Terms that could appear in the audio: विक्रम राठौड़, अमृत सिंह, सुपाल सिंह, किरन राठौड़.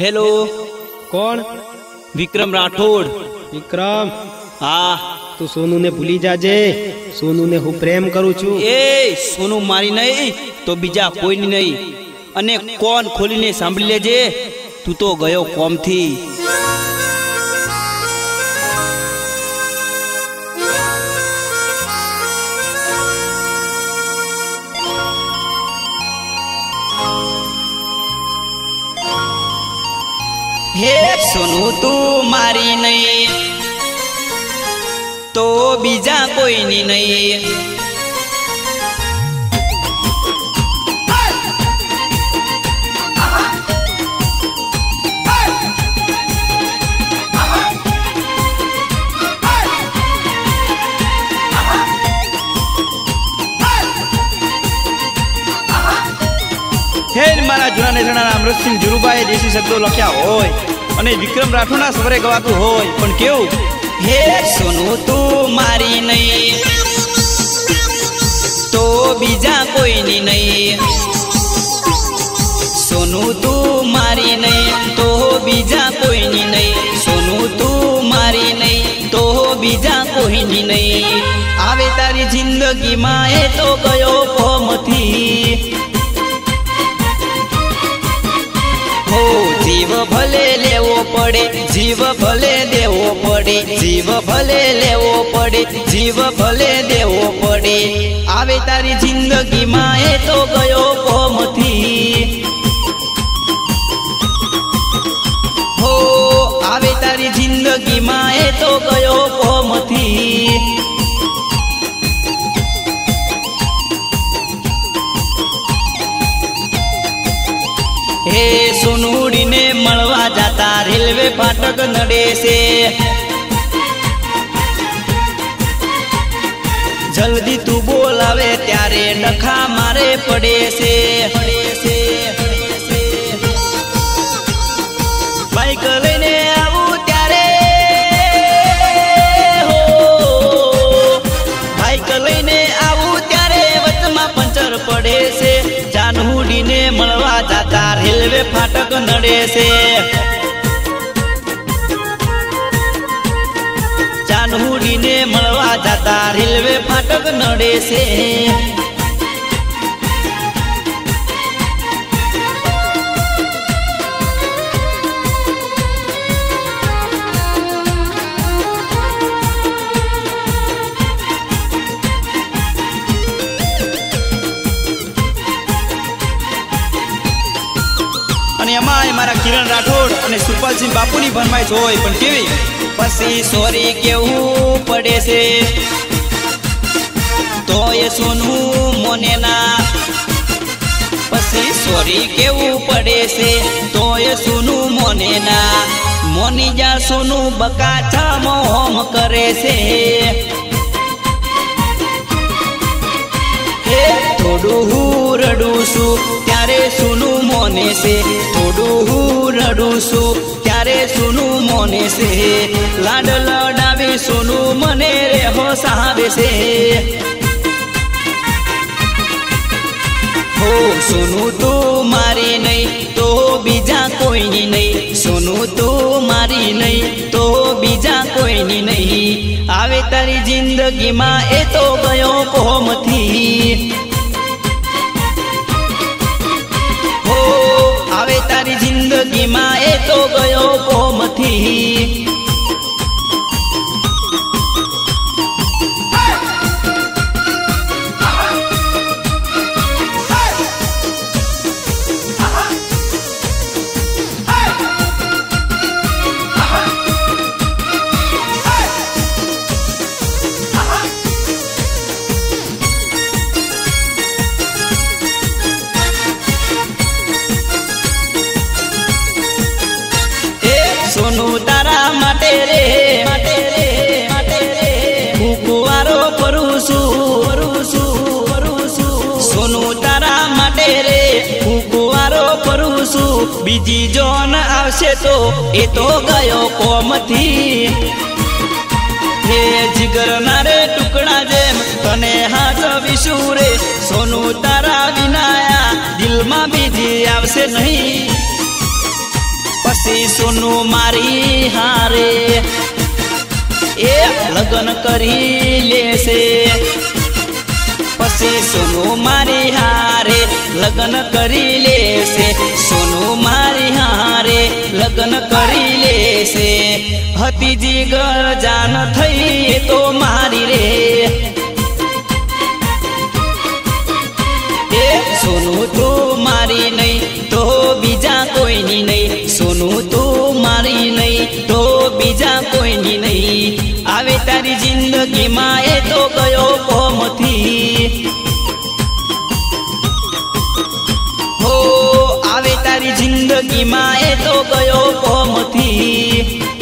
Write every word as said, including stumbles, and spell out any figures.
Hello, कौन? विक्रम राठौड़। विक्रम, हाँ तू सोनू ने भूली जाजे। सोनू ने हूँ प्रेम करू छू। ए सोनू मारी नहीं तो बीजा कोई नहीं। अने कौन खोली ने सांभळी लेजे, तू तो गयो कोम थी। हे सोनू तू मारी नहीं तो बीजा कोई नी नहीं। अमृत सिंह जुरुबाए देसी शब्दों लख्या होय अने विक्रम राठौड़ना स्वरे गवातुं होय, पण केवुं? हे सोनू तू मारी नहीं तो बीजा कोईनी नहीं। सोनू तू मारी नहीं तो बीजा कोईनी नहीं। सोनू तू मारी नहीं तो बीजा कोईनी नहीं। आवे तारी जिंदगी माए तो गयो कोम थी। हो जीव भले लेवो पड़े, जीव भले देवो पड़े, जीव भले लेवो पड़े, जीव भले देवो पड़े। आवे तारी जिंदगी माए तो गयो कोम थी। हो आवे तारी जिंदगी माए तो गयो कोम थी। हे सोनूड़ी ने मलवा जाता रेलवे फाटक नडे से। जल्दी तू बोलावे त्यारे नखा मारे पड़े से। बाइक लेने आवू त्यारे, हो बाइक लेने आवू त्यारे वचमा पंचर पड़े से। जानूड़ी ने मलवा जाता रेलवे फाटक नडे से। जानूड़ी ने मलवा जाता रेलवे फाटक नडे से। मारा किरन राठौड़ अने सुपाल सिंह बापूनी भरमाइश होय, पण केवी? पसी सोरी केवू पड़े से तो ये सोनू मोने ना। पसी सोरी केवू पड़े से तो ये सोनू मोने ना। मोनी जा सोनू बकाचा मोहम करे से। हे थोड़ू हूँ रडू सु त्यारे सोनू मोने से। थोड़ू हूँ रडू सु त्यारे सोनू मोने से। लाड लडावी सोनू मने रे हो सावे से। हो सोनू तू मारी नहीं तो बीजा कोई नहीं। सोनू तू मारी नहीं तो बीजा कोई नहीं। आवे तारी जिंदगी मां ए तो गयो कोम थी। तारी जिंदगी माए तो गयो कोम थी। सोनू तारा माटे रे माटे रे माटे रे हूँ कुवारो परूसू परूसू परूसू। सोनू तारा माटे रे हूँ कुवारो परूसू। बीजी जोन आवशे तो ए तो गयो कोम थी। हे जिगर नारे टुकड़ा जेम तने हाजवीशु रे। सोनू तारा विनाया दिल मां बीजी आवशे नहीं। खुशी सुनू मारी हारे ए लगन करी ले से पसी सुनू मारी हारे लगन करी ले से सुनू मारी हारे लगन करी ले से हतीजी घर जान थई तो मारी रे ए सुनू तू मारी नहीं तो बीजा कोई नी नहीं सुनू तू मारी नहीं तो बीजा कोई नी नहीं आवे तारी जिंदगी माए तो गयो कोमथी हो आवे तारी जिंदगी माए तो गयो कोमथी।